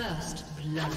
First blood.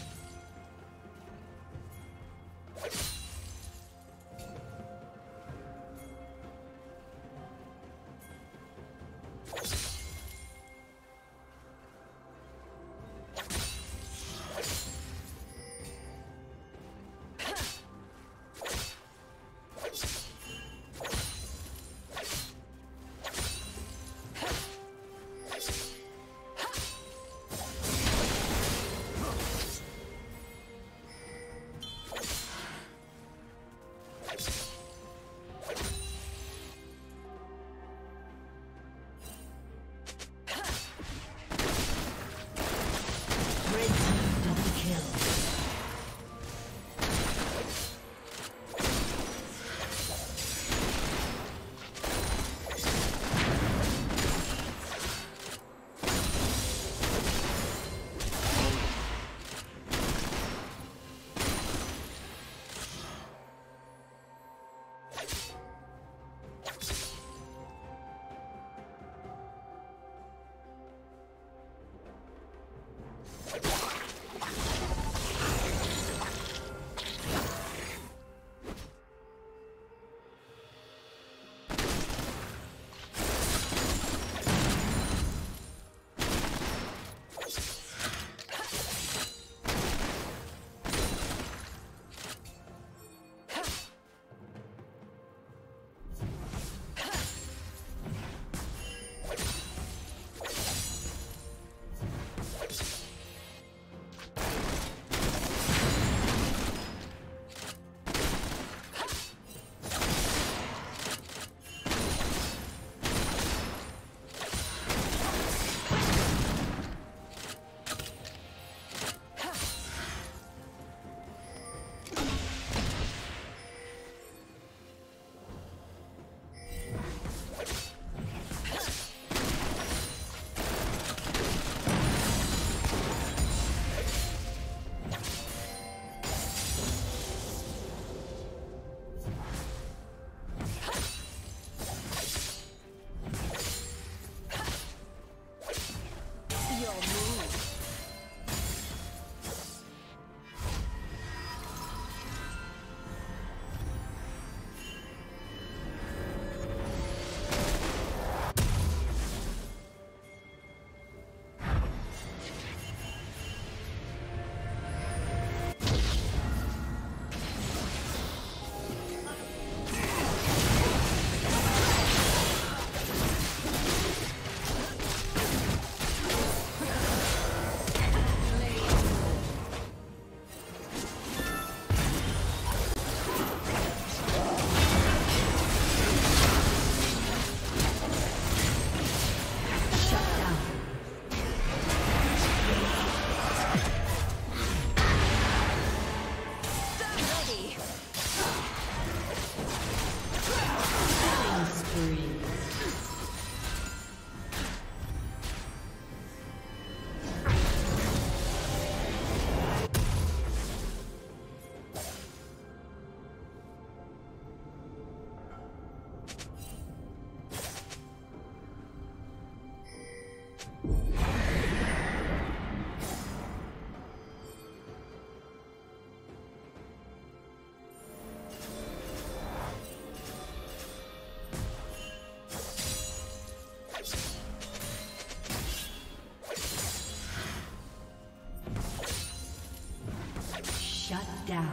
Down.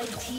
Red team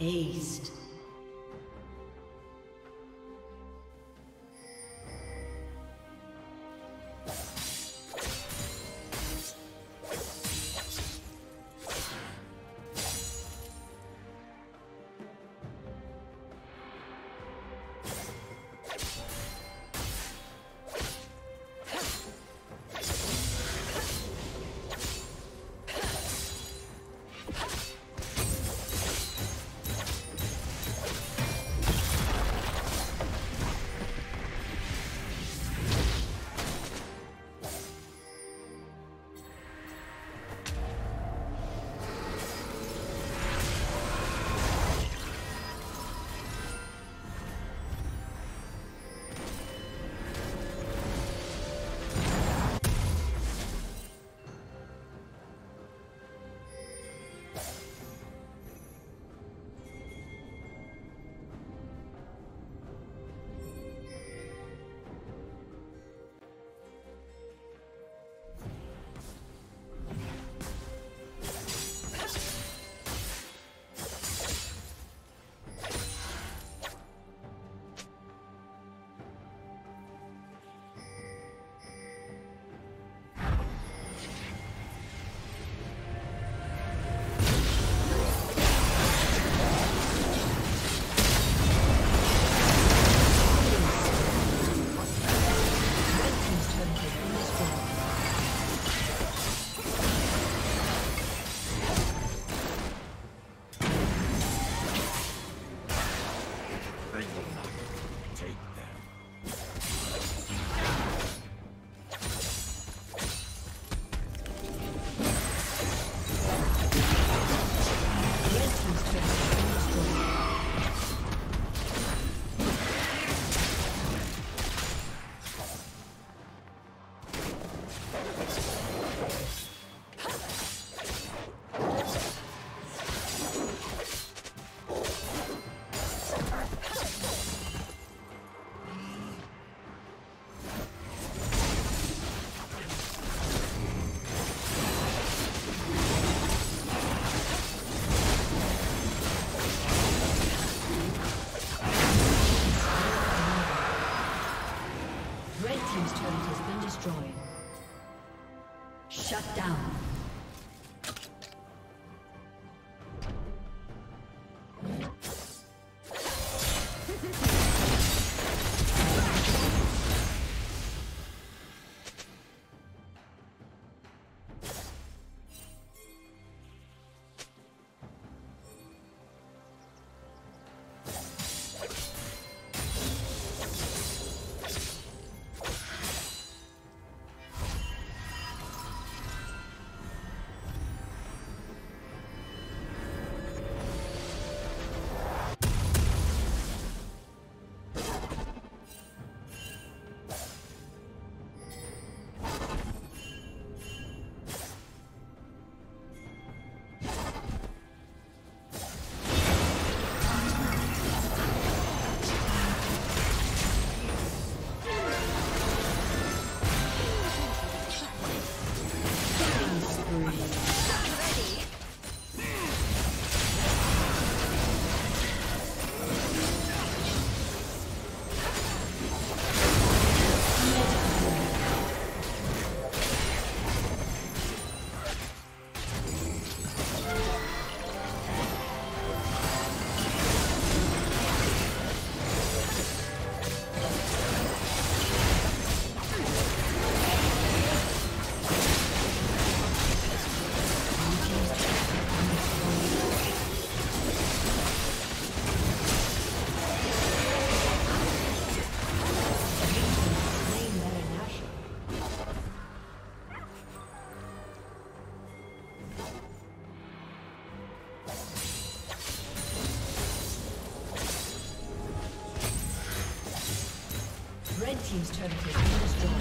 Aced. team's turret has been destroyed.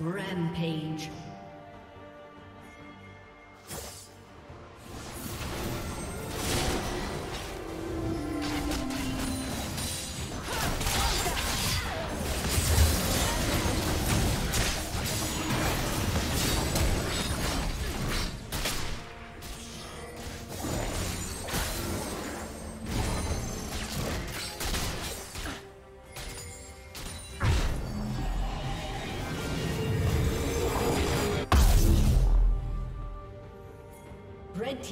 Rampage. Red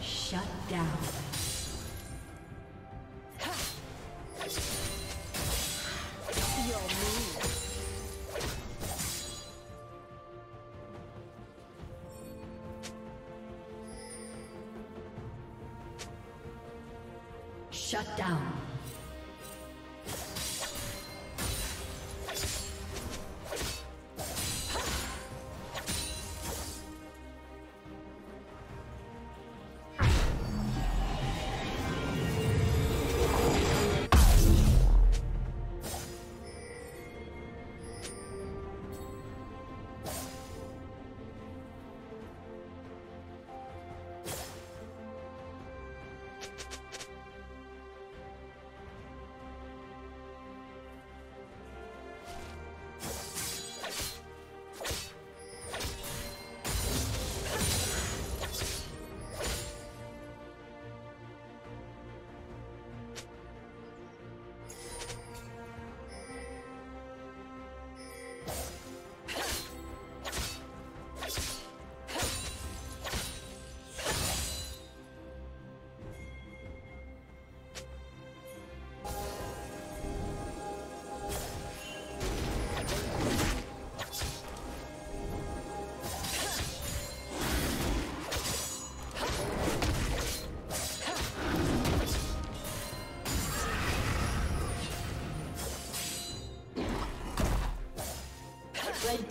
Shut down. Shut down. The red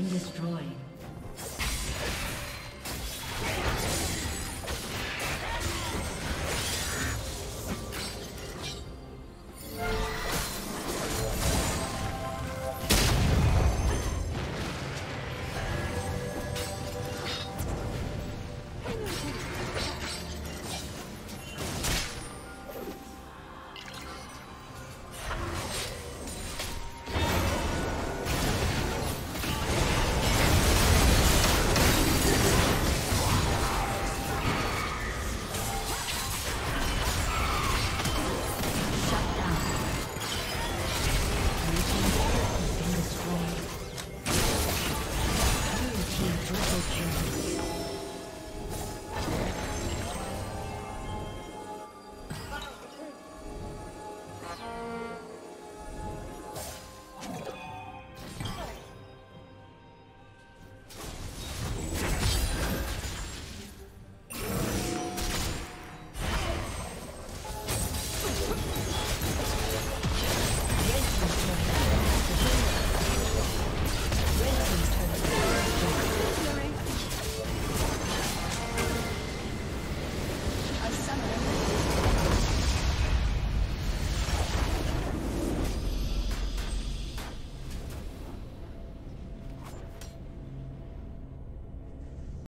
been destroyed. Thank you.